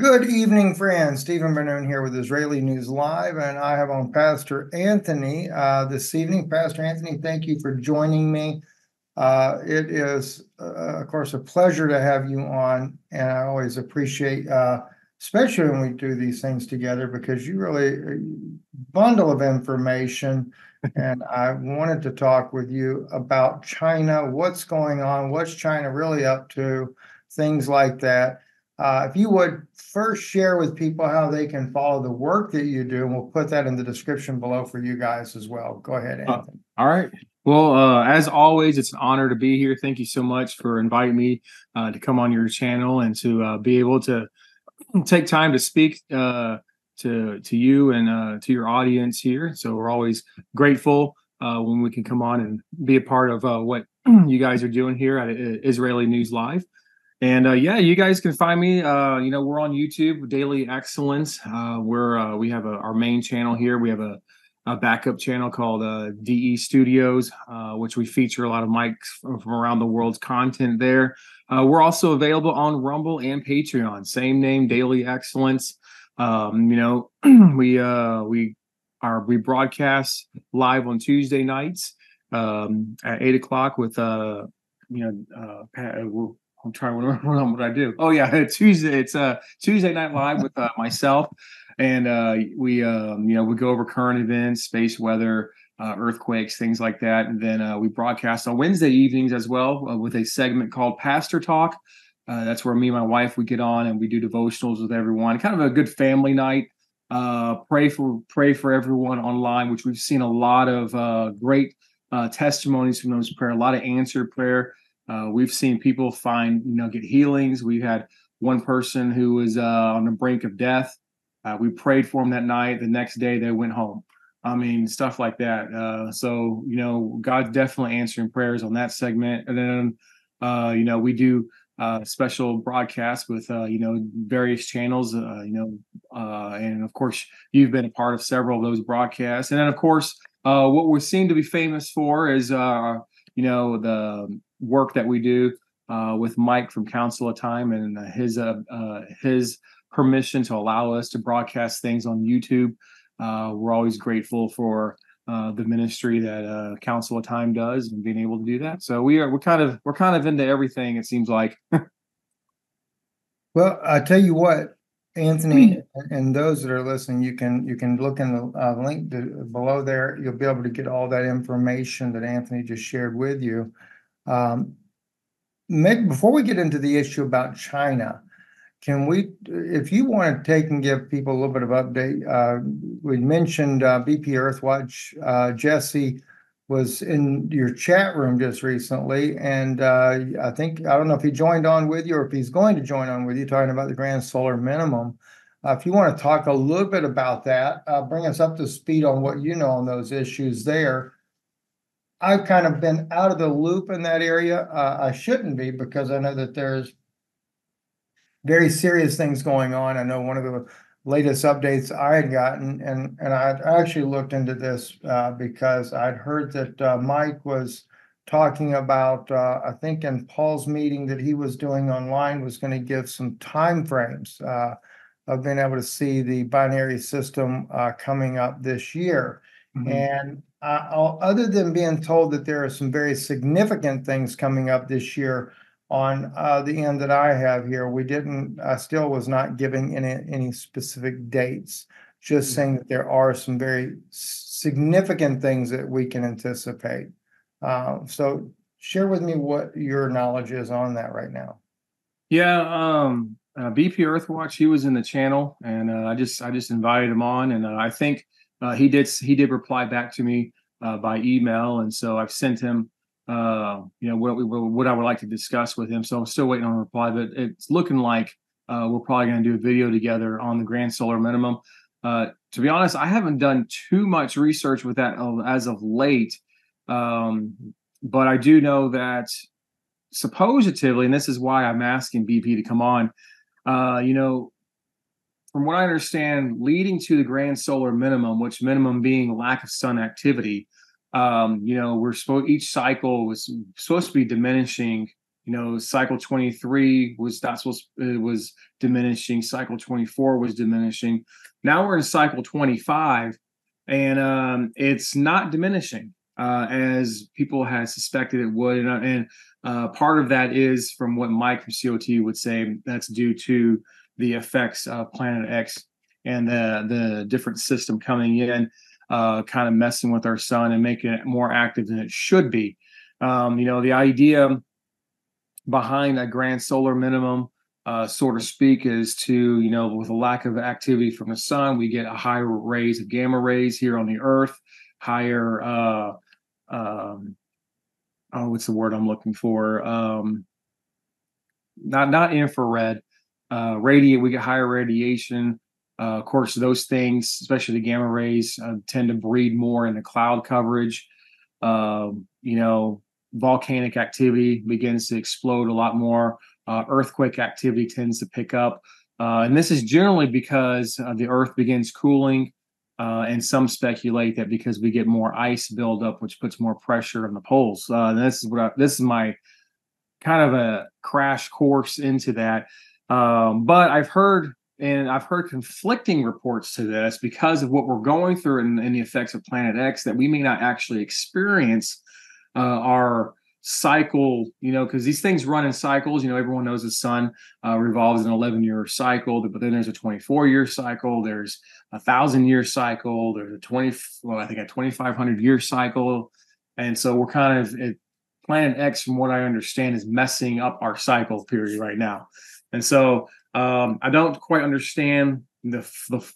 Good evening, friends. Stephen Bennun here with Israeli News Live, and I have on Pastor Anthony this evening. Pastor Anthony, thank you for joining me. It is, of course, a pleasure to have you on, and I always appreciate, especially when we do these things together, because you really are a bundle of information, and I wanted to talk with you about China, what's going on, what's China really up to, things like that. If you would first share with people how they can follow the work that you do, and we'll put that in the description below for you guys as well. Go ahead, Anthony. All right. Well, as always, it's an honor to be here. Thank you so much for inviting me to come on your channel and to be able to take time to speak to you and to your audience here. So we're always grateful when we can come on and be a part of what you guys are doing here at Israeli News Live. And yeah, you guys can find me, you know, we're on YouTube, Daily Excellence. We have our main channel here. We have a backup channel called DE Studios, which we feature a lot of Mike's from around the world's content there. We're also available on Rumble and Patreon, same name, Daily Excellence. You know, we broadcast live on Tuesday nights at 8 o'clock with, you know, I'm trying to remember what I do. Oh yeah, Tuesday. It's Tuesday Night Live with myself, and you know, we go over current events, space weather, earthquakes, things like that. And then we broadcast on Wednesday evenings as well with a segment called Pastor Talk. That's where me and my wife we get on and we do devotionals with everyone. Kind of a good family night. Pray for everyone online, which we've seen a lot of great testimonies from those prayer. A lot of answered prayer. We've seen people find, you know, get healings. We had one person who was on the brink of death. We prayed for him that night. The next day they went home. I mean, stuff like that. So, you know, God's definitely answering prayers on that segment. And then, you know, we do special broadcasts with, you know, various channels, you know, and of course, you've been a part of several of those broadcasts. And then, of course, what we seem to be famous for is, you know, the work that we do with Mike from Council of Time and his permission to allow us to broadcast things on YouTube. We're always grateful for the ministry that Council of Time does and being able to do that. So we're kind of into everything, it seems like. Well, I tell you what, Anthony, and those that are listening, you can look in the link below there. You'll be able to get all that information that Anthony just shared with you. Before we get into the issue about China, can we, if you want to take and give people a little bit of update, we mentioned BP Earthwatch. Jesse was in your chat room just recently, and I don't know if he joined on with you or if he's going to join on with you, talking about the Grand Solar Minimum. If you want to talk a little bit about that, bring us up to speed on what you know on those issues there. I've kind of been out of the loop in that area. I shouldn't be, because I know that there's very serious things going on. I know one of the latest updates I had gotten, and I actually looked into this because I'd heard that Mike was talking about, I think in Paul's meeting that he was doing online, was going to give some timeframes of being able to see the binary system coming up this year. Mm-hmm. And other than being told that there are some very significant things coming up this year on the end that I have here, I still was not giving any specific dates, just saying that there are some very significant things that we can anticipate. So share with me what your knowledge is on that right now. Yeah, BP Earthwatch, he was in the channel, and I just invited him on, and I think he did reply back to me by email, and so I've sent him you know, what I would like to discuss with him. So I'm still waiting on a reply, but it's looking like we're probably going to do a video together on the Grand Solar Minimum. To be honest, I haven't done too much research with that as of late, but I do know that supposedly, and this is why I'm asking BP to come on, you know, from what I understand, leading to the Grand Solar Minimum, which minimum being lack of sun activity, you know, each cycle was supposed to be diminishing You know, cycle 23 was not supposed, it was diminishing. Cycle 24 was diminishing. Now we're in cycle 25, and it's not diminishing as people had suspected it would. And part of that is from what Mike from COT would say, that's due to the effects of Planet X and the different system coming in, kind of messing with our sun and making it more active than it should be. You know, the idea behind a grand solar minimum, so to speak, is to, you know, with a lack of activity from the sun, we get a higher rays of gamma rays here on the earth, higher, what's the word I'm looking for? Not infrared, radiate, we get higher radiation. Of course, those things, especially the gamma rays, tend to breed more in the cloud coverage. You know, volcanic activity begins to explode a lot more. Earthquake activity tends to pick up. And this is generally because the earth begins cooling. And some speculate that because we get more ice buildup, which puts more pressure on the poles. This is my kind of a crash course into that. But I've heard conflicting reports to this because of what we're going through and the effects of Planet X, that we may not actually experience our cycle, you know, because these things run in cycles. You know, everyone knows the sun revolves an 11-year cycle, but then there's a 24-year cycle, there's a 1,000-year cycle, there's a 2,500-year cycle. And so we're kind of Planet X, from what I understand, is messing up our cycle period right now. And so I don't quite understand the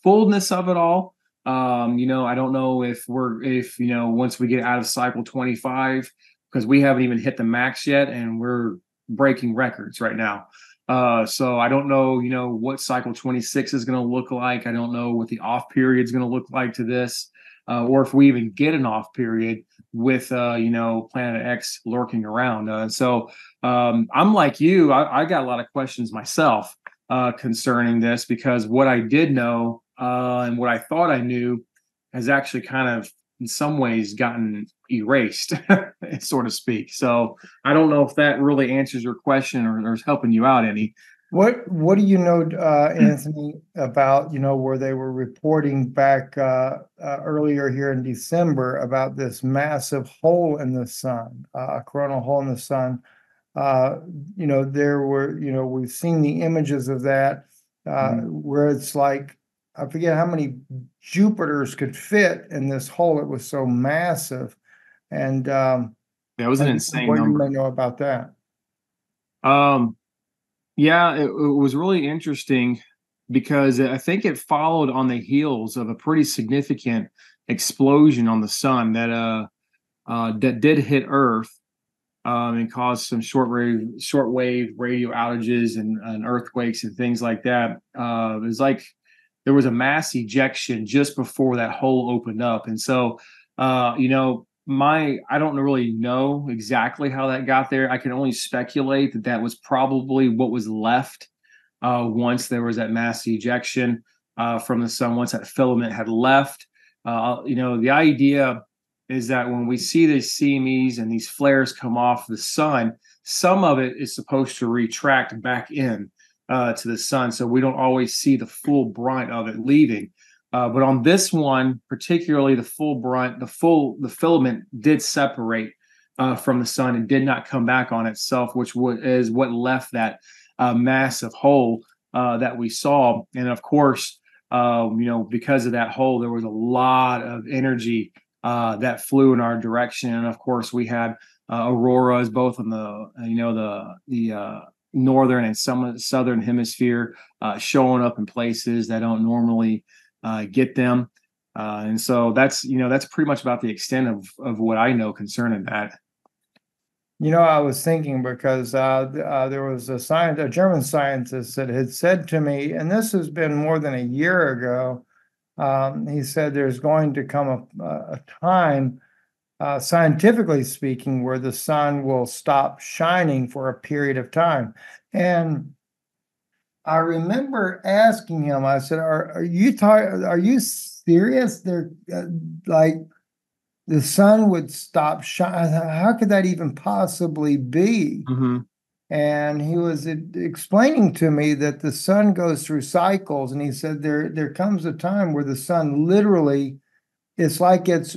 fullness of it all. You know, I don't know if you know, once we get out of cycle 25, because we haven't even hit the max yet, and we're breaking records right now. So I don't know, you know, what cycle 26 is going to look like. I don't know what the off period is going to look like to this, or if we even get an off period with, you know, Planet X lurking around. So I'm like you, I got a lot of questions myself concerning this, because what I did know and what I thought I knew has actually kind of in some ways gotten erased, so to speak. So I don't know if that really answers your question or is helping you out any. What do you know, Anthony, about, you know, where they were reporting back earlier here in December about this massive hole in the sun, a coronal hole in the sun? You know, there were, you know, we've seen the images of that where it's like, I forget how many Jupiters could fit in this hole. It was so massive. And that was an insane number. What do you know about that? Yeah, it was really interesting because I think it followed on the heels of a pretty significant explosion on the sun that that did hit Earth and caused some shortwave radio outages and earthquakes and things like that. It was like there was a mass ejection just before that hole opened up. And so, you know, I don't really know exactly how that got there. I can only speculate that that was probably what was left once there was that mass ejection from the sun, once that filament had left. You know, the idea is that when we see these CMEs and these flares come off the sun, some of it is supposed to retract back in to the sun. So we don't always see the full brunt of it leaving. But on this one, particularly the filament did separate from the sun and did not come back on itself, which is what left that massive hole that we saw. And of course, you know, because of that hole, there was a lot of energy that flew in our direction. And of course, we had auroras both on the northern and some southern hemisphere showing up in places that don't normally get them. And so that's, you know, that's pretty much about the extent of what I know concerning that. You know, I was thinking because there was a German scientist that had said to me, and this has been more than a year ago, he said there's going to come a time, scientifically speaking, where the sun will stop shining for a period of time. And I remember asking him, I said, are you serious? They're like the sun would stop shining. How could that even possibly be? Mm-hmm. And he was explaining to me that the sun goes through cycles. And he said there comes a time where the sun literally, it's like it's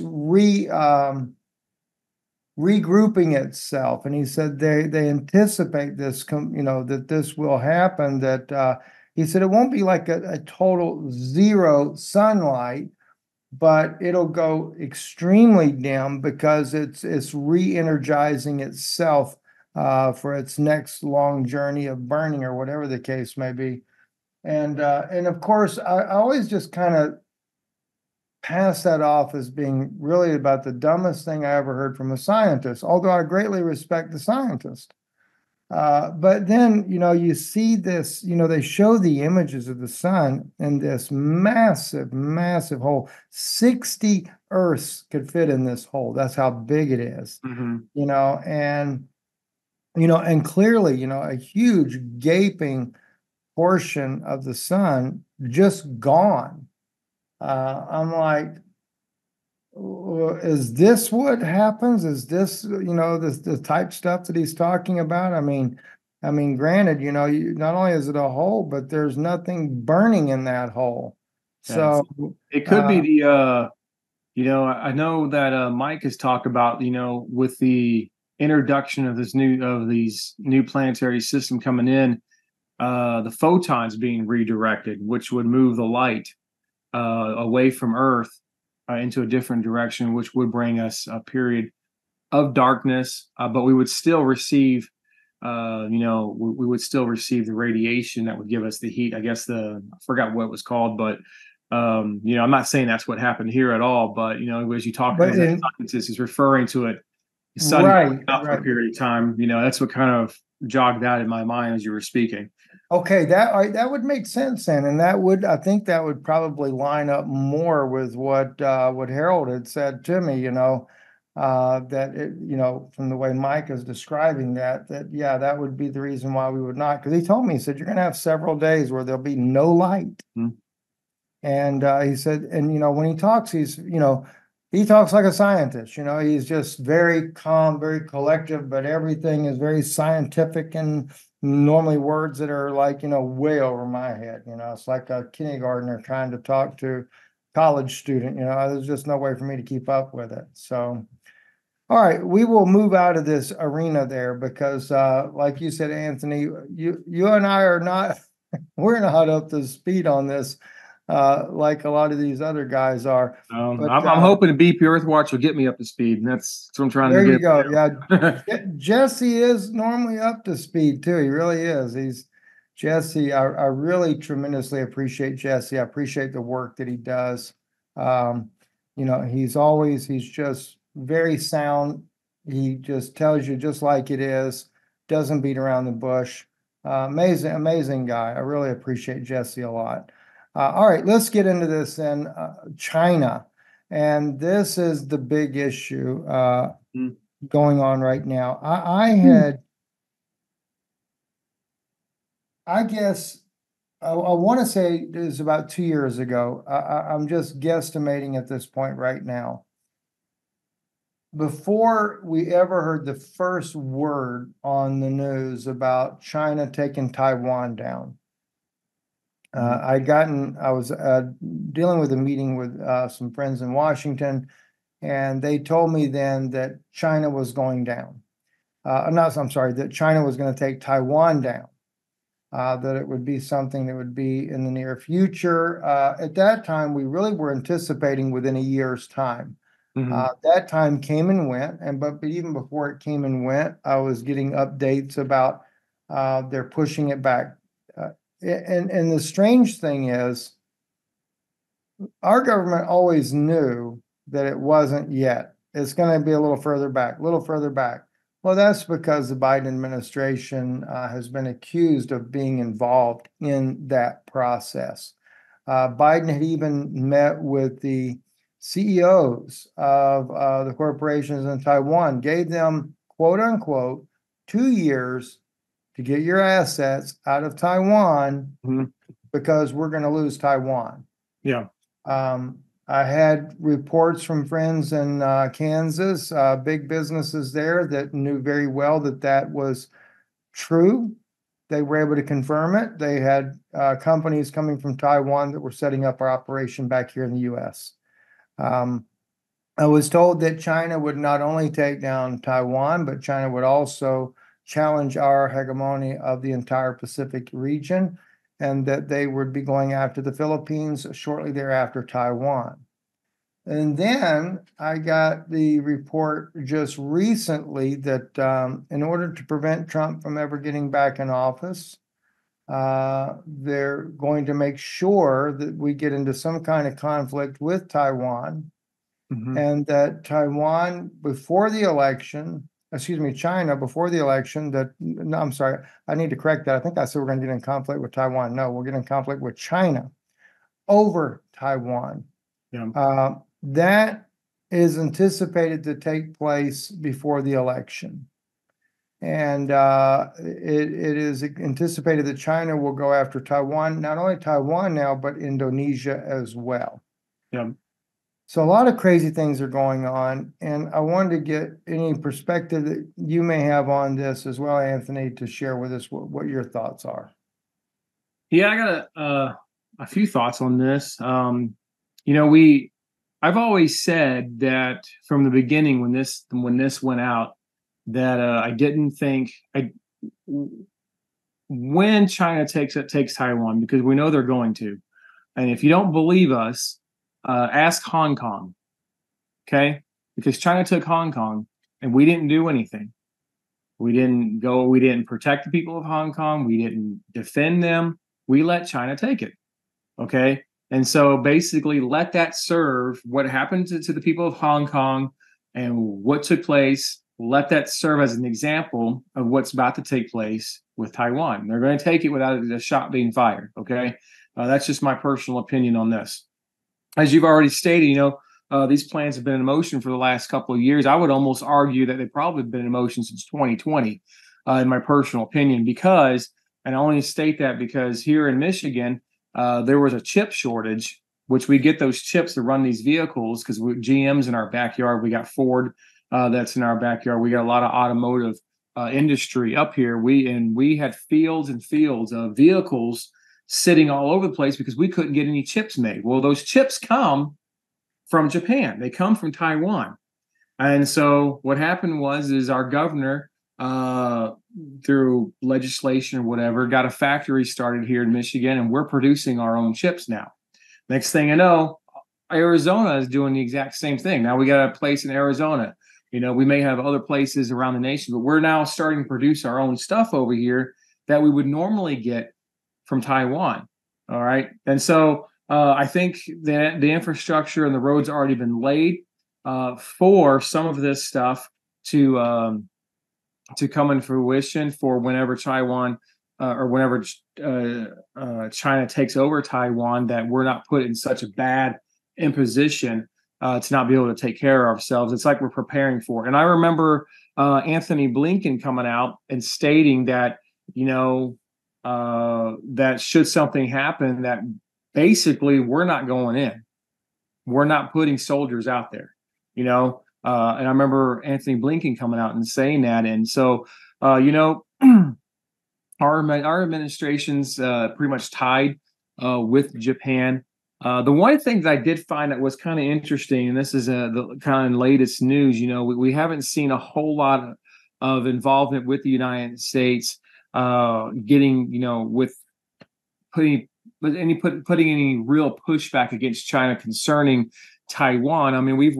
regrouping itself. And he said they anticipate this, you know, that this will happen, that he said it won't be like a total zero sunlight, but it'll go extremely dim because it's re-energizing itself for its next long journey of burning or whatever the case may be. And of course, I always just kind of pass that off as being really about the dumbest thing I ever heard from a scientist, although I greatly respect the scientist. But then, you know, you see this, you know, they show the images of the sun in this massive, massive hole. 60 Earths could fit in this hole. That's how big it is, you know, and clearly, you know, a huge gaping portion of the sun just gone. I'm like, is this what happens? Is this, you know, the type stuff that he's talking about? I mean, granted, you know, not only is it a hole, but there's nothing burning in that hole. Yes. So it could be the, you know, I know that Mike has talked about, you know, with the introduction of these new planetary system coming in, the photons being redirected, which would move the light away from Earth into a different direction, which would bring us a period of darkness, but we would still receive, you know, we would still receive the radiation that would give us the heat. I guess I forgot what it was called, but, you know, I'm not saying that's what happened here at all, but, you know, as you talk about the scientists, is referring to it, sun for a period of time, you know, that's what kind of jogged that in my mind as you were speaking. Okay, that would make sense then, and I think that would probably line up more with what Harold had said to me. You know, that it, you know, from the way Mike is describing that yeah, that would be the reason why we would not. Because he told me, he said, you're going to have several days where there'll be no light, and he said, and you know, when he talks, he's, you know, he talks like a scientist. You know, he's just very calm, very collective, but everything is very scientific and normally words that are like, you know, way over my head. You know, it's like a kindergartner trying to talk to a college student. You know, there's just no way for me to keep up with it. So, all right, we will move out of this arena there because, like you said, Anthony, you and I are not, we're not up to speed on this. Like a lot of these other guys are. But, I'm hoping the BP Earthwatch will get me up to speed, and that's what I'm trying to get. There you go. Yeah, Jesse is normally up to speed too. He really is. He's Jesse. I really tremendously appreciate Jesse. I appreciate the work that he does. You know, he's just very sound. He just tells you just like it is. Doesn't beat around the bush. Amazing guy. I really appreciate Jesse a lot. All right, let's get into this then. China. And this is the big issue going on right now. I want to say it was about 2 years ago. I'm just guesstimating at this point right now. Before we ever heard the first word on the news about China taking Taiwan down, I was dealing with a meeting with some friends in Washington, and they told me then that China was going down. That China was going to take Taiwan down, that it would be something that would be in the near future. At that time, we really were anticipating within a year's time. That time came and went, but even before it came and went, I was getting updates about they're pushing it back. And the strange thing is, our government always knew that it wasn't yet. It's going to be a little further back, a little further back. Well, that's because the Biden administration has been accused of being involved in that process. Biden had even met with the CEOs of the corporations in Taiwan, gave them, quote unquote, 2 years to get your assets out of Taiwan because we're going to lose Taiwan. Yeah. I had reports from friends in Kansas, big businesses there that knew very well that was true. They were able to confirm it. They had companies coming from Taiwan that were setting up our operation back here in the U.S. I was told that China would not only take down Taiwan, but China would also challenge our hegemony of the entire Pacific region, and that they would be going after the Philippines, shortly thereafter Taiwan. And then I got the report just recently that in order to prevent Trump from ever getting back in office, they're going to make sure that we get into some kind of conflict with Taiwan, and that Taiwan before the election, excuse me, China before the election, that, no, I'm sorry, I need to correct that. I think I said we're going to get in conflict with Taiwan. No, we're getting in conflict with China over Taiwan. Yeah. That is anticipated to take place before the election. And it is anticipated that China will go after Taiwan, not only Taiwan now, but Indonesia as well. Yeah. So a lot of crazy things are going on, and I wanted to get any perspective that you may have on this as well, Anthony, to share with us what your thoughts are. Yeah, I got a few thoughts on this. You know, I've always said that from the beginning when this went out, that I didn't think when China takes Taiwan, because we know they're going to, and if you don't believe us, ask Hong Kong, okay? Because China took Hong Kong, and we didn't do anything. We didn't go. We didn't protect the people of Hong Kong. We didn't defend them. We let China take it, okay? And so basically let that serve what happened to the people of Hong Kong and what took place. Let that serve as an example of what's about to take place with Taiwan. They're going to take it without a shot being fired, okay? That's just my personal opinion on this. As you've already stated, you know, these plans have been in motion for the last couple of years. I would almost argue that they've probably been in motion since 2020, in my personal opinion, because, and I only state that because here in Michigan, there was a chip shortage, which we get those chips to run these vehicles because GM's in our backyard. We got Ford that's in our backyard. We got a lot of automotive industry up here. We had fields and fields of vehicles sitting all over the place because we couldn't get any chips made. Well, those chips come from Japan. They come from Taiwan. And so what happened is our governor, through legislation or whatever, got a factory started here in Michigan, and we're producing our own chips now. Next thing I know, Arizona is doing the exact same thing. Now we got a place in Arizona. You know, we may have other places around the nation, but we're now starting to produce our own stuff over here that we would normally get from Taiwan. All right. And so I think that the infrastructure and the roads already been laid for some of this stuff to come in fruition for whenever Taiwan or whenever China takes over Taiwan, that we're not put in such a bad imposition to not be able to take care of ourselves. It's like we're preparing for it. And I remember Anthony Blinken coming out and stating that, you know, that should something happen, that basically we're not going in. We're not putting soldiers out there, you know. And I remember Anthony Blinken coming out and saying that. And so, you know, our administration's pretty much tied with Japan. The one thing that I did find that was kind of interesting, and this is the kind of latest news, you know, we haven't seen a whole lot of involvement with the United States getting, you know, with putting any real pushback against China concerning Taiwan. I mean, we've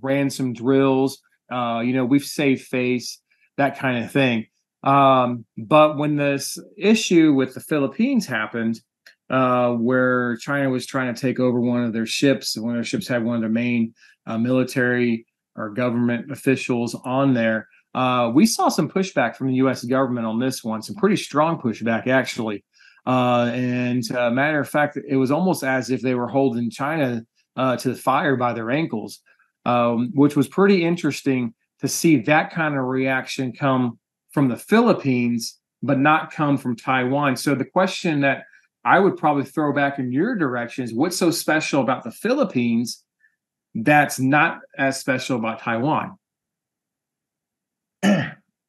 ran some drills, you know, we've saved face, that kind of thing. But when this issue with the Philippines happened, where China was trying to take over one of their ships, and one of their ships had one of their main military or government officials on there, we saw some pushback from the U.S. government on this one, some pretty strong pushback, actually. And matter of fact, it was almost as if they were holding China to the fire by their ankles, which was pretty interesting to see that kind of reaction come from the Philippines, but not come from Taiwan. So the question that I would probably throw back in your direction is, what's so special about the Philippines that's not as special about Taiwan?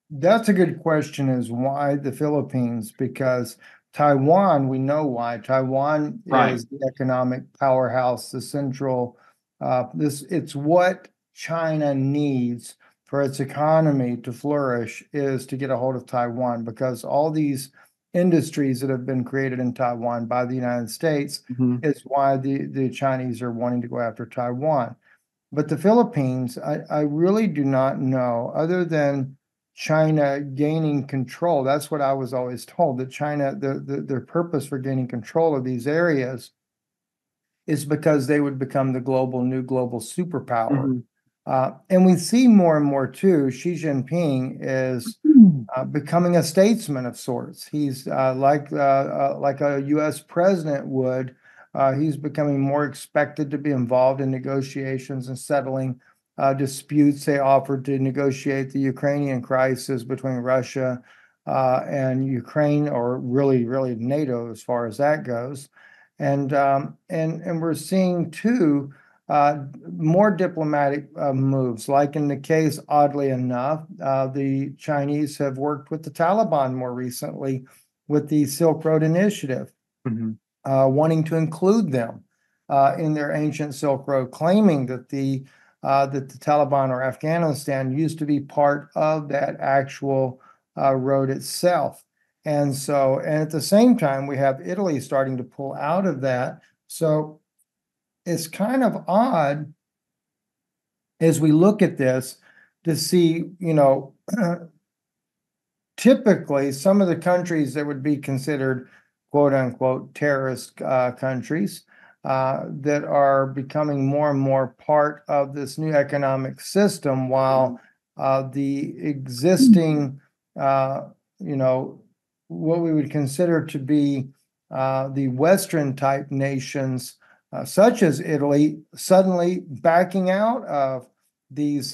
That's a good question, is why the Philippines? Because Taiwan, we know why. Taiwan is the economic powerhouse, the central, it's what China needs for its economy to flourish is to get a hold of Taiwan, because all these industries that have been created in Taiwan by the United States is why the Chinese are wanting to go after Taiwan. But the Philippines, I really do not know, other than China gaining control. That's what I was always told, that China, their purpose for gaining control of these areas is because they would become the new global superpower. And we see more and more, too, Xi Jinping is becoming a statesman of sorts. He's like a U.S. president would. He's becoming more expected to be involved in negotiations and settling disputes. They offered to negotiate the Ukrainian crisis between Russia and Ukraine, or really, really NATO as far as that goes. And we're seeing, too, more diplomatic moves, like in the case, oddly enough, the Chinese have worked with the Taliban more recently with the Silk Road Initiative, wanting to include them in their ancient Silk Road, claiming that the Taliban or Afghanistan used to be part of that actual road itself. And so, and at the same time, we have Italy starting to pull out of that. So it's kind of odd as we look at this to see, you know, typically some of the countries that would be considered quote unquote terrorist countries that are becoming more and more part of this new economic system, while the existing, you know, what we would consider to be the Western type nations, such as Italy, suddenly backing out of these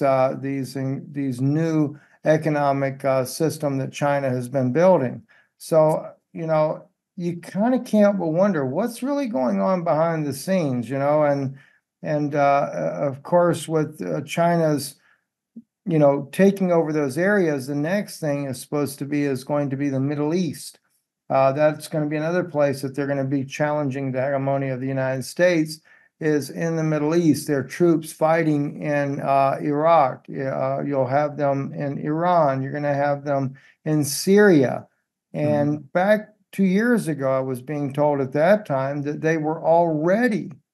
new economic system that China has been building. So, you know, you kind of can't but wonder what's really going on behind the scenes, you know, and of course, with China's, you know, taking over those areas, the next thing is going to be the Middle East. That's going to be another place that they're going to be challenging the hegemony of the United States, is in the Middle East. Their troops fighting in Iraq. You'll have them in Iran. You're going to have them in Syria. And back 2 years ago, I was being told at that time that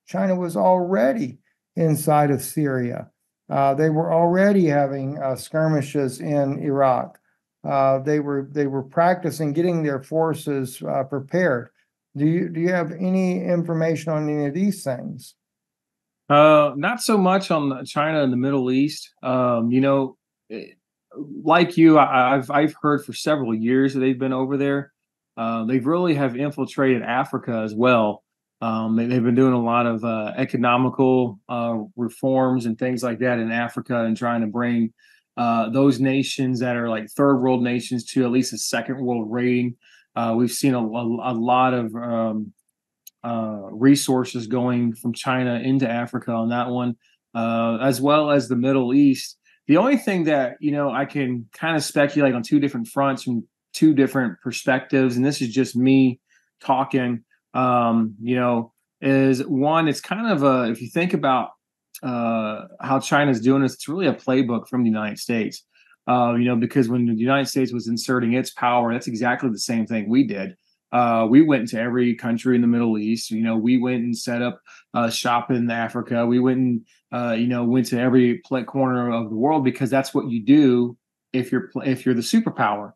China was already inside of Syria. They were already having skirmishes in Iraq. They were practicing getting their forces prepared. Do you have any information on any of these things? Not so much on China and the Middle East. You know, like you, I've heard for several years that they've been over there. They really have infiltrated Africa as well. They've been doing a lot of economical reforms and things like that in Africa, and trying to bring those nations that are like third world nations to at least a second world rating. We've seen a lot of resources going from China into Africa on that one, as well as the Middle East. The only thing that, you know, I can kind of speculate on two different fronts and two different perspectives, and this is just me talking, you know, is one, it's kind of a, if you think about how China's doing this, it's really a playbook from the United States, you know, because when the United States was inserting its power, that's exactly the same thing we did. We went to every country in the Middle East. You know, we went and set up shop in Africa. We went and, you know, went to every corner of the world, because that's what you do if you're the superpower.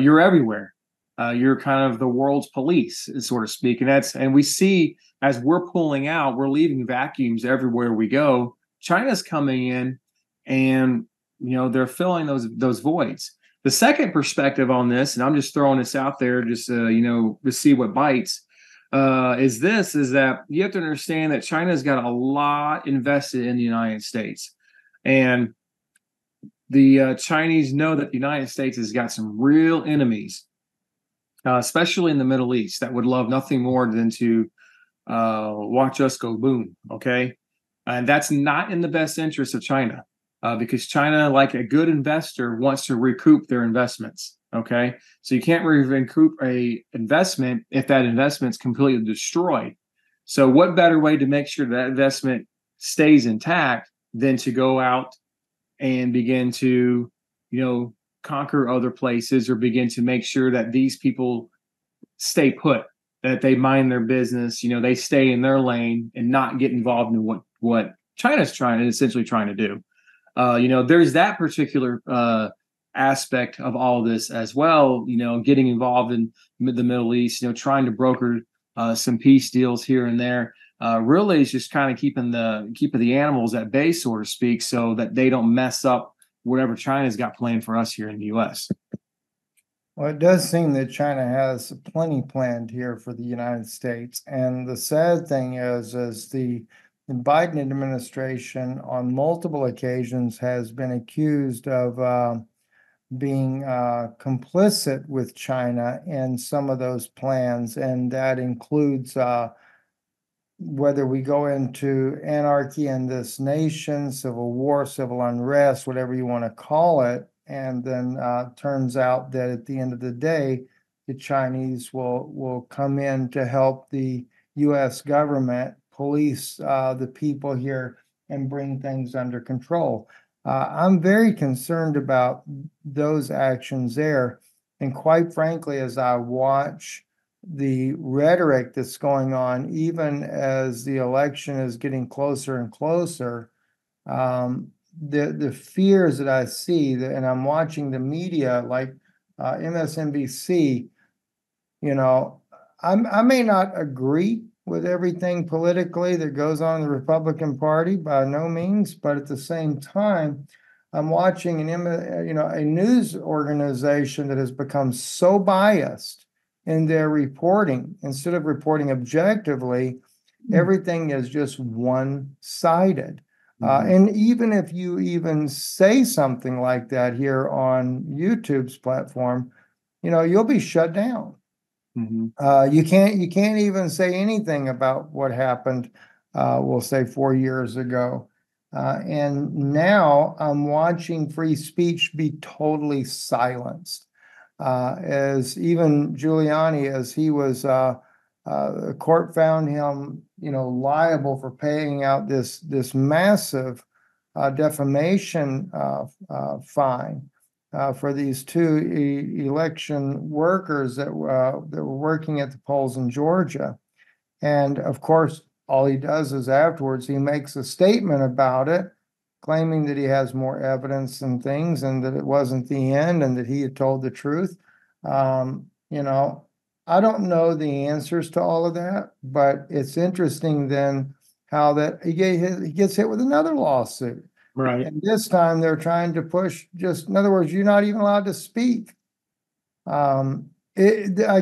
You're everywhere. You're kind of the world's police, so to speak. And we see, as we're pulling out, we're leaving vacuums everywhere we go. China's coming in, and, you know, they're filling those voids. The second perspective on this, and I'm just throwing this out there, just you know, to see what bites, is that you have to understand that China's got a lot invested in the United States, and the Chinese know that the United States has got some real enemies. Especially in the Middle East, that would love nothing more than to watch us go boom, okay? And that's not in the best interest of China. because China, like a good investor, wants to recoup their investments. Okay, so you can't recoup a investment if that investment's completely destroyed. So what better way to make sure that investment stays intact than to go out and begin to, conquer other places, or begin to make sure that these people stay put, that they mind their business, they stay in their lane and not get involved in what China's essentially trying to do. There's that particular aspect of all of this as well, getting involved in the Middle East, trying to broker some peace deals here and there. Really is just kind of keeping the animals at bay, so to speak, so that they don't mess up whatever China's got planned for us here in the U.S. Well, it does seem that China has plenty planned here for the United States. And the sad thing is the Biden administration on multiple occasions has been accused of being complicit with China in some of those plans. And that includes whether we go into anarchy in this nation, civil war, civil unrest, whatever you want to call it. And then turns out that at the end of the day, the Chinese will come in to help the U.S. government police the people here and bring things under control. I'm very concerned about those actions there. And quite frankly, as I watch the rhetoric that's going on, even as the election is getting closer and closer, the fears that I see, and I'm watching the media like MSNBC, I may not agree with everything politically that goes on in the Republican Party, by no means, but at the same time, I'm watching a news organization that has become so biased in their reporting. Instead of reporting objectively, everything is just one-sided. And even if you even say something like that here on YouTube's platform, you'll be shut down. Mm-hmm. You can't even say anything about what happened, we'll say 4 years ago. And now I'm watching free speech be totally silenced. As even Giuliani, as he was, the court found him, liable for paying out this massive defamation fine for these two election workers that were working at the polls in Georgia. And of course, all he does is afterwards he makes a statement about it, claiming that he has more evidence and things, and that it wasn't the end, and that he had told the truth. I don't know the answers to all of that, but it's interesting then how that he gets hit with another lawsuit. Right. And this time they're trying to push, just in other words, you're not even allowed to speak. I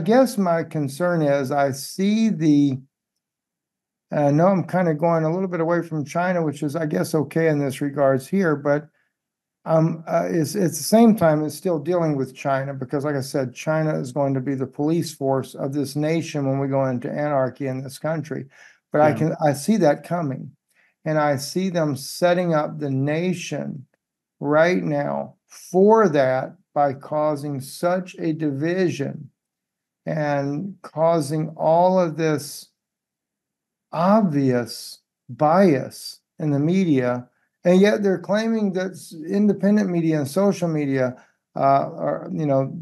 guess my concern is I see I know I'm kind of going a little bit away from China, which is, I guess, okay in this regards here, but it's at the same time, it's still dealing with China, because like I said, China is going to be the police force of this nation when we go into anarchy in this country. But yeah. I see that coming, and I see them setting up the nation right now for that by causing such a division and causing all of this obvious bias in the media. And yet they're claiming that independent media and social media,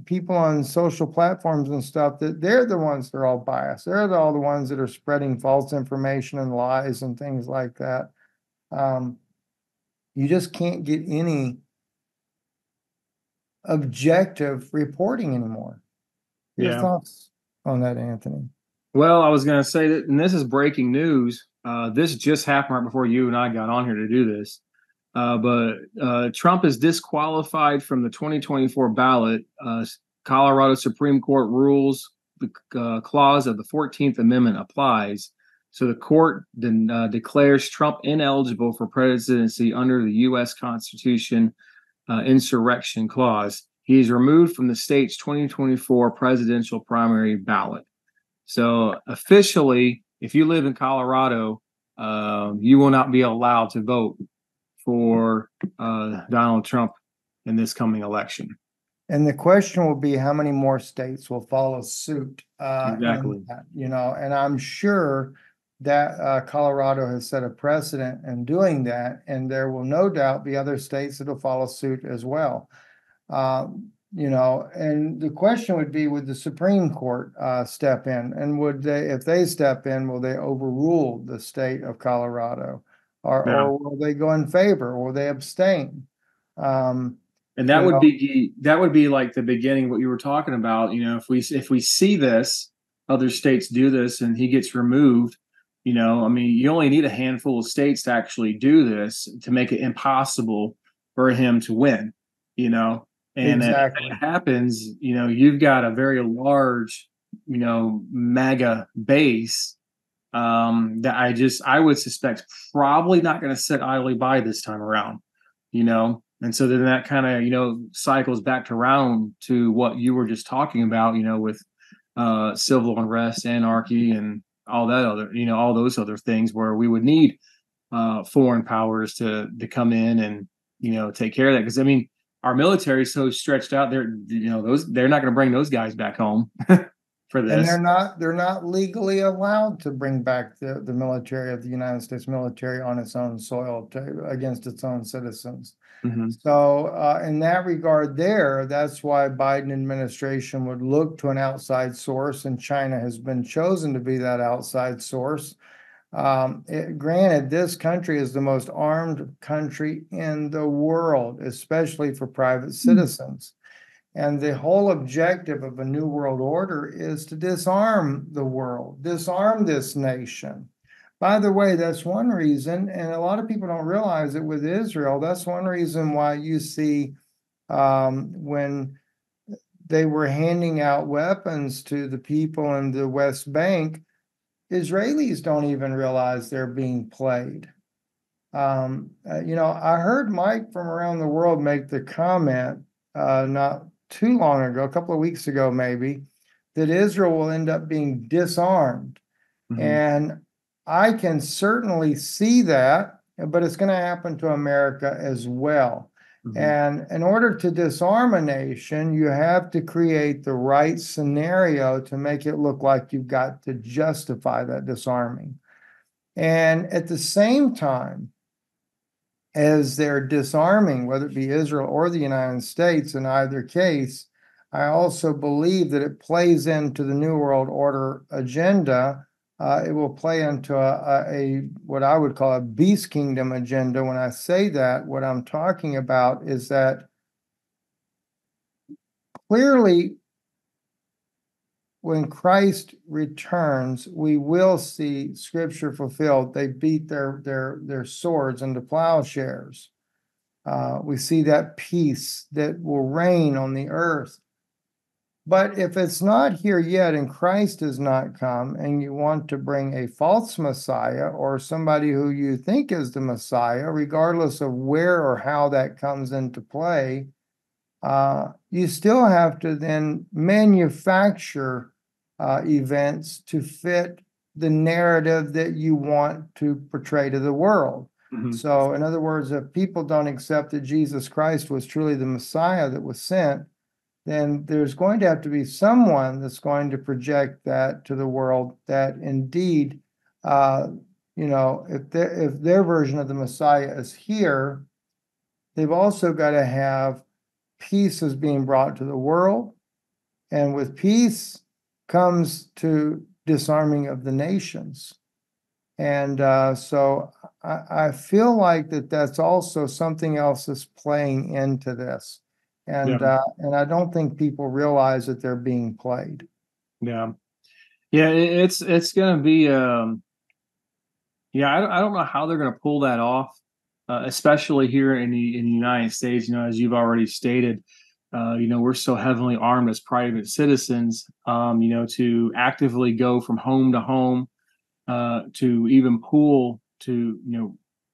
people on social platforms and stuff, that they're the ones that are all biased. They're all the ones that are spreading false information and lies and things like that. You just can't get any objective reporting anymore. Your thoughts on that, Anthony? Well, I was going to say that, and this is breaking news. This just happened right before you and I got on here to do this. But Trump is disqualified from the 2024 ballot. Colorado Supreme Court rules the clause of the 14th Amendment applies. So the court then declares Trump ineligible for presidency under the U.S. Constitution insurrection clause. He is removed from the state's 2024 presidential primary ballot. So officially, if you live in Colorado, you will not be allowed to vote for Donald Trump in this coming election. And the question will be how many more states will follow suit. Exactly. And, you know, and I'm sure that Colorado has set a precedent in doing that, and there will no doubt be other states that will follow suit as well. You know, and the question would be, would the Supreme Court step in? And would they, if they step in, will they overrule the state of Colorado? Or will they go in favor? Or will they abstain? And that would be like the beginning of what you were talking about. You know, if we see this, other states do this, and he gets removed. You know, I mean, you only need a handful of states to actually do this to make it impossible for him to win. You know, and exactly. If that happens, you know, you've got a very large, you know, MAGA base that I would suspect probably not going to sit idly by this time around. You know. And so then that kind of, you know, cycles back around to what you were just talking about, you know, with civil unrest, anarchy, and all that other, you know, all those other things where we would need foreign powers to come in and, you know, take care of that. Because, I mean, our military is so stretched out there, you know, they're not going to bring those guys back home for this. And they're not legally allowed to bring back the military of the United States military on its own soil against its own citizens. Mm-hmm. So in that regard there, that's why Biden administration would look to an outside source, and China has been chosen to be that outside source. Granted, this country is the most armed country in the world, especially for private citizens. And the whole objective of a New World Order is to disarm the world, disarm this nation. By the way, that's one reason, and a lot of people don't realize it with Israel, that's one reason why you see when they were handing out weapons to the people in the West Bank, Israelis don't even realize they're being played. You know, I heard Mike from around the world make the comment not too long ago, a couple of weeks ago maybe, that Israel will end up being disarmed. Mm-hmm. And I can certainly see that, but it's going to happen to America as well. Mm-hmm. And in order to disarm a nation, you have to create the right scenario to make it look like you've got to justify that disarming. And at the same time as they're disarming, whether it be Israel or the United States, in either case, I also believe that it plays into the New World Order agenda. It will play into a what I would call a beast kingdom agenda. When I say that, what I'm talking about is that clearly when Christ returns, we will see Scripture fulfilled. They beat their swords into plowshares. We see that peace that will reign on the earth. But if it's not here yet and Christ has not come, and you want to bring a false Messiah or somebody who you think is the Messiah, regardless of where or how that comes into play, you still have to then manufacture events to fit the narrative that you want to portray to the world. Mm-hmm. So, in other words, if people don't accept that Jesus Christ was truly the Messiah that was sent, then there's going to have to be someone that's going to project that to the world that indeed, you know, if their version of the Messiah is here, they've also got to have peace is being brought to the world. And with peace comes to disarming of the nations. And so I feel like that's also something else that's playing into this. And and I don't think people realize that they're being played. Yeah, yeah, it's going to be. I don't know how they're going to pull that off, especially here in the United States. You know, as you've already stated, you know, we're so heavily armed as private citizens. You know, to actively go from home to home, to even pool to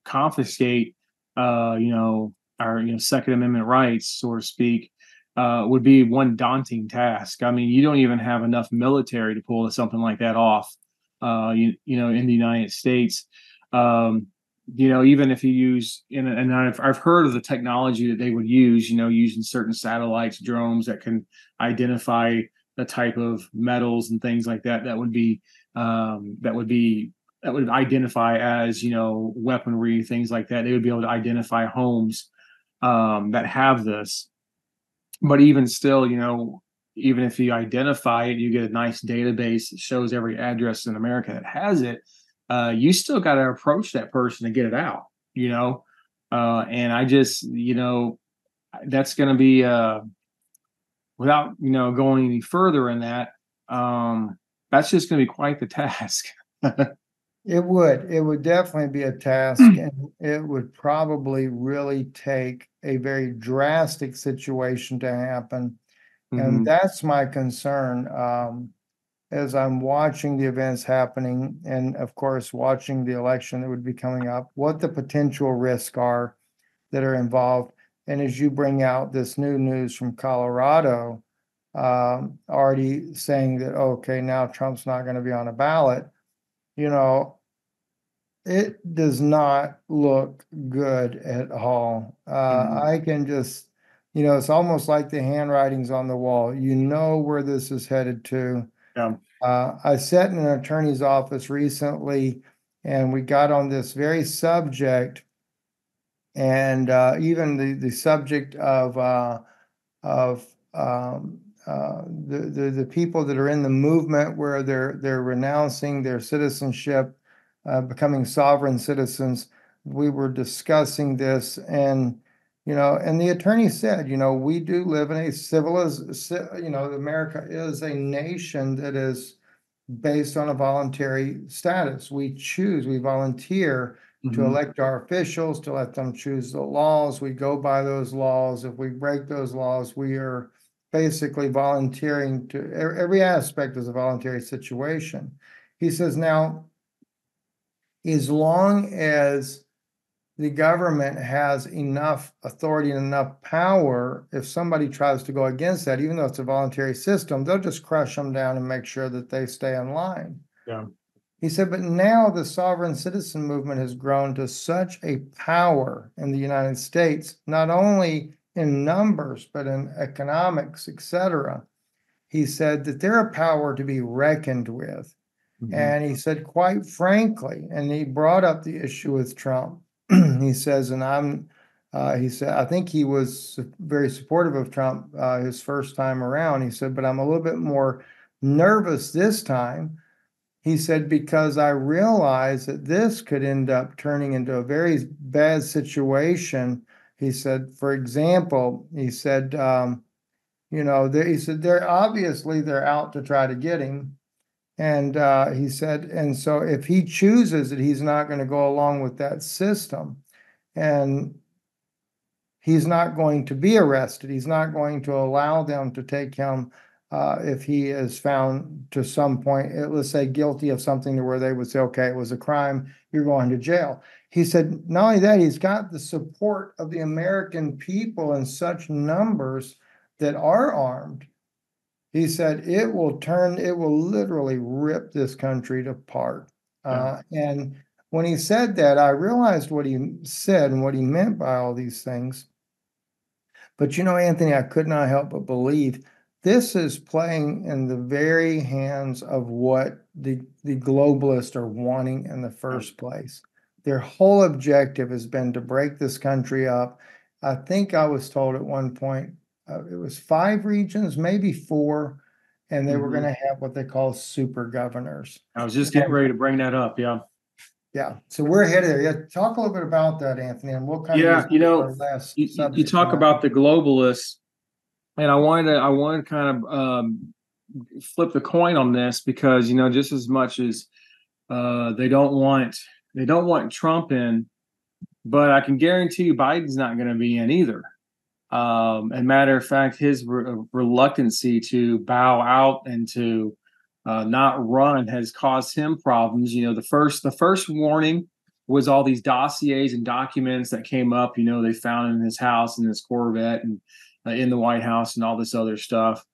confiscate, you know, our Second Amendment rights, so to speak, would be one daunting task. I mean, you don't even have enough military to pull something like that off, in the United States. you know, even if you use, and I've heard of the technology that they would use, you know, using certain satellites, drones that can identify the type of metals and things like that, that would identify as, you know, weaponry, things like that. They would be able to identify homes that have this. But even still, you know, even if you identify it, you get a nice database that shows every address in America that has it. You still got to approach that person to get it out, you know? And I just, you know, that's going to be, without, you know, going any further in that, that's just going to be quite the task. It would definitely be a task, and it would probably really take a very drastic situation to happen. Mm-hmm. And that's my concern. As I'm watching the events happening and, of course, watching the election that would be coming up, what the potential risks are that are involved. And as you bring out this new news from Colorado, already saying that, okay, now Trump's not going to be on a ballot, you know, it does not look good at all. Mm-hmm. I can just, you know, it's almost like the handwriting's on the wall. You know where this is headed to. Yeah. I sat in an attorney's office recently, and we got on this very subject, and even the subject of the people that are in the movement where they're renouncing their citizenship, becoming sovereign citizens. We were discussing this, and you know, and the attorney said, you know, we do live in a civilized, you know, America is a nation that is based on a voluntary status. We choose, we volunteer mm-hmm. to elect our officials, to let them choose the laws. We go by those laws. If we break those laws, we are basically volunteering to every aspect is a voluntary situation. He says, now, as long as the government has enough authority and enough power, if somebody tries to go against that, even though it's a voluntary system, they'll just crush them down and make sure that they stay in line. Yeah. He said, but now the sovereign citizen movement has grown to such a power in the United States, not only in numbers, but in economics, etc. He said that they're a power to be reckoned with. Mm-hmm. And he said, quite frankly, and he brought up the issue with Trump. He says, and he said, I think he was very supportive of Trump his first time around. He said, but I'm a little bit more nervous this time. He said, because I realize that this could end up turning into a very bad situation. He said, for example, he said, you know, he said, they're out to try to get him. And he said, and so if he chooses that he's not going to go along with that system, and he's not going to be arrested, he's not going to allow them to take him if he is found to some point, let's say guilty of something to where they would say, okay, it was a crime, you're going to jail. He said, not only that, he's got the support of the American people in such numbers that are armed. He said, it will literally rip this country apart. Yeah. And when he said that, I realized what he said and what he meant by all these things. But, you know, Anthony, I could not help but believe this is playing in the very hands of what the globalists are wanting in the first place. Their whole objective has been to break this country up. I think I was told at one point, it was 5 regions, maybe 4, and they mm-hmm. were going to have what they call super governors. I was just getting ready to bring that up, yeah. Yeah, so we're ahead of there. Yeah, talk a little bit about that, Anthony, and we'll kind of you know, you talk about the globalists, and I wanted to kind of flip the coin on this because, you know, just as much as they don't want Trump in, but I can guarantee you Biden's not going to be in either. And matter of fact, his reluctancy to bow out and to not run has caused him problems. You know, the first warning was all these dossiers and documents that came up. You know, they found in his house and his Corvette and in the White House and all this other stuff.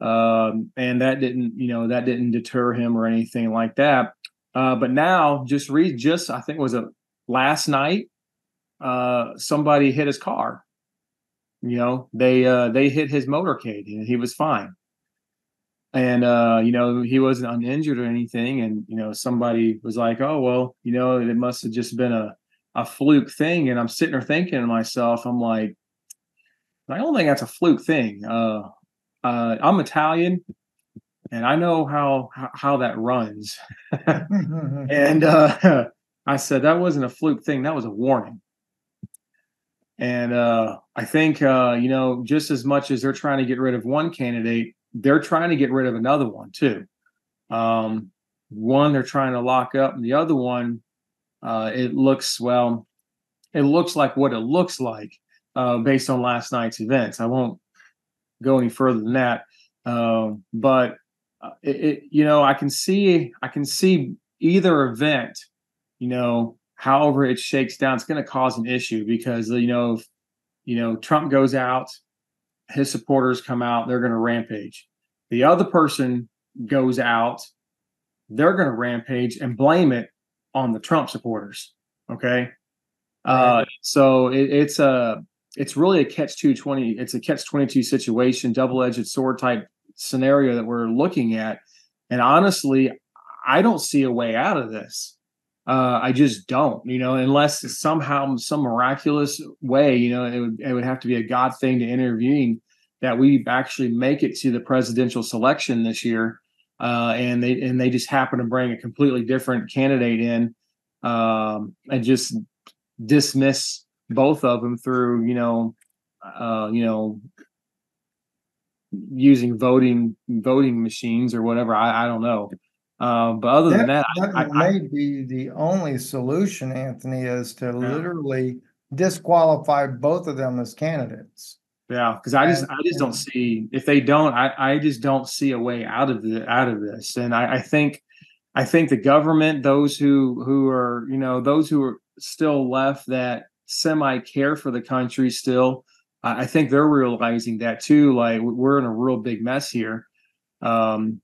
And that didn't deter him or anything like that. But now, just I think it was a last night, somebody hit his car. You know, they hit his motorcade, and he was fine. And, you know, he wasn't uninjured or anything. And, you know, somebody was like, oh, well, you know, it must have just been a fluke thing. And I'm sitting there thinking to myself, I'm like, I don't think that's a fluke thing. I'm Italian, and I know how that runs. And I said, that wasn't a fluke thing. That was a warning. And I think, you know, just as much as they're trying to get rid of one candidate, they're trying to get rid of another one too. One they're trying to lock up, and the other one, it looks like what it looks like based on last night's events. I won't go any further than that, but you know, I can see either event. You know, however it shakes down, it's going to cause an issue because you know, Trump goes out. His supporters come out, they're going to rampage. The other person goes out, they're going to rampage and blame it on the Trump supporters. Okay. So it's really a catch-22. It's a catch-22 situation, double-edged sword type scenario that we're looking at. And honestly, I don't see a way out of this. I just don't, you know, unless it's somehow some miraculous way, you know, it would have to be a God thing to intervene that we actually make it to the presidential selection this year. And they just happen to bring a completely different candidate in and just dismiss both of them through, you know, using voting machines or whatever. I don't know. But other than that may be the only solution, Anthony, is to literally disqualify both of them as candidates. Yeah, because I just don't see if they don't. I just don't see a way out of this. And I think the government, those who are, you know, those who are still left that semi care for the country still, I think they're realizing that too. Like, we're in a real big mess here, and.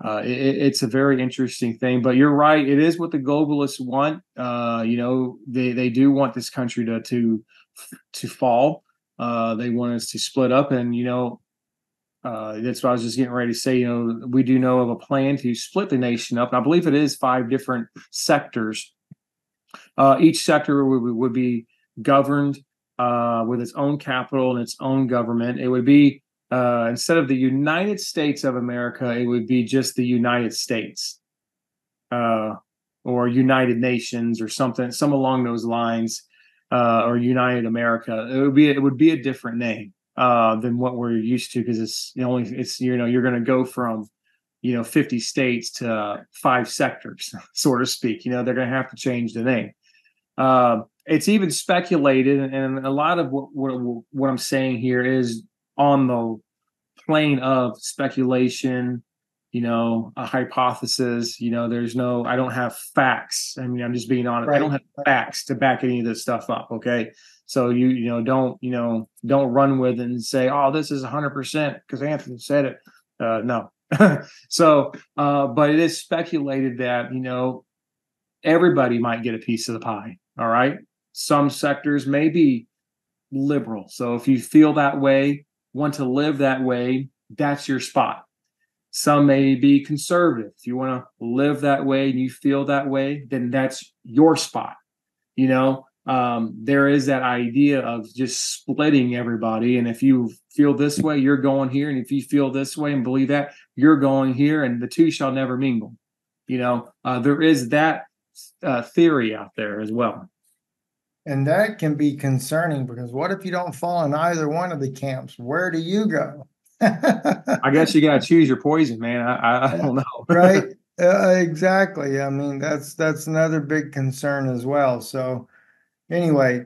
It's a very interesting thing, but you're right. It is what the globalists want. You know, they do want this country to fall. They want us to split up, and you know, that's what I was just getting ready to say. You know, we do know of a plan to split the nation up, and I believe it is 5 different sectors. Each sector would be governed with its own capital and its own government. It would be. Instead of the United States of America, it would be just the United States or United Nations or something, some along those lines, or United America. It would be a different name than what we're used to, because it's you know, you're going to go from, you know, 50 states to 5 sectors, so to speak. You know, they're going to have to change the name. It's even speculated, and a lot of what I'm saying here is on the plane of speculation, you know, a hypothesis. You know, there's no, I don't have facts. I mean, I'm just being honest. Right. I don't have facts to back any of this stuff up. Okay. So you know, don't run with it and say, oh, this is 100% because Anthony said it. No. So, but it is speculated that, you know, everybody might get a piece of the pie. All right. Some sectors may be liberal. So if you feel that way, want to live that way, that's your spot. Some may be conservative. If you want to live that way and you feel that way, then that's your spot. You know, there is that idea of just splitting everybody. And if you feel this way, you're going here. And if you feel this way and believe that, you're going here, and the two shall never mingle. You know, there is that theory out there as well. And that can be concerning, because what if you don't fall in either one of the camps? Where do you go? I guess you got to choose your poison, man. I don't know. Right? Exactly. I mean, that's another big concern as well. So anyway,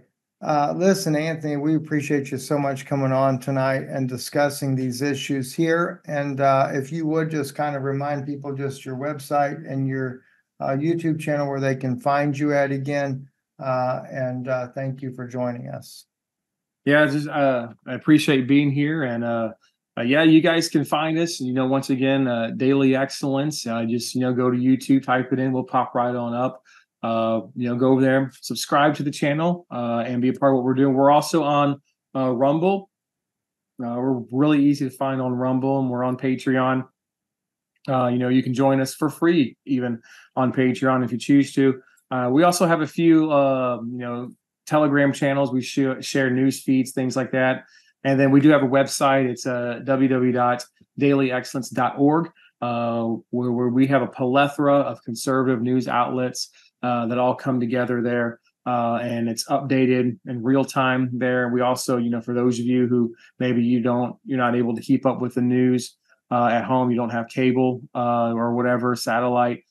listen, Anthony, we appreciate you so much coming on tonight and discussing these issues here. And if you would just kind of remind people just your website and your YouTube channel where they can find you at again. And thank you for joining us. Yeah, just I appreciate being here, and yeah, you guys can find us. You know, once again, Daily Excellence. Just, you know, go to YouTube, type it in, we'll pop right on up. Go over there, subscribe to the channel, and be a part of what we're doing. We're also on Rumble. We're really easy to find on Rumble, and we're on Patreon. You can join us for free, even on Patreon if you choose to. We also have a few, Telegram channels. We share news feeds, things like that. And then we do have a website. It's www.dailyexcellence.org, where we have a plethora of conservative news outlets that all come together there, and it's updated in real time there. We also, for those of you who maybe you're not able to keep up with the news at home, you don't have cable or whatever, satellite.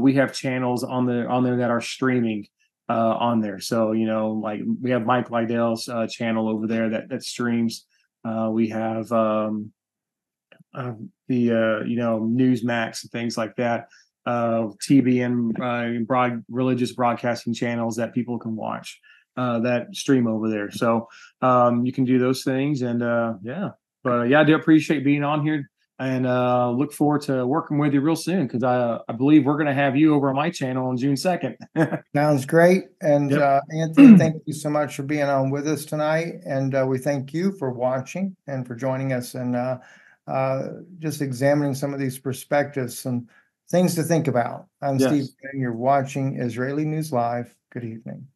We have channels on there that are streaming on there. So like we have Mike Lydell's channel over there that streams. We have Newsmax and things like that. TBN religious broadcasting channels that people can watch that stream over there. So you can do those things, and I do appreciate being on here, and look forward to working with you real soon, because I believe we're going to have you over on my channel on June 2nd. Sounds great. And yep. Anthony, thank you so much for being on with us tonight, and we thank you for watching and for joining us, and just examining some of these perspectives and things to think about. I'm Steve Bennun. You're watching Israeli News Live. Good evening.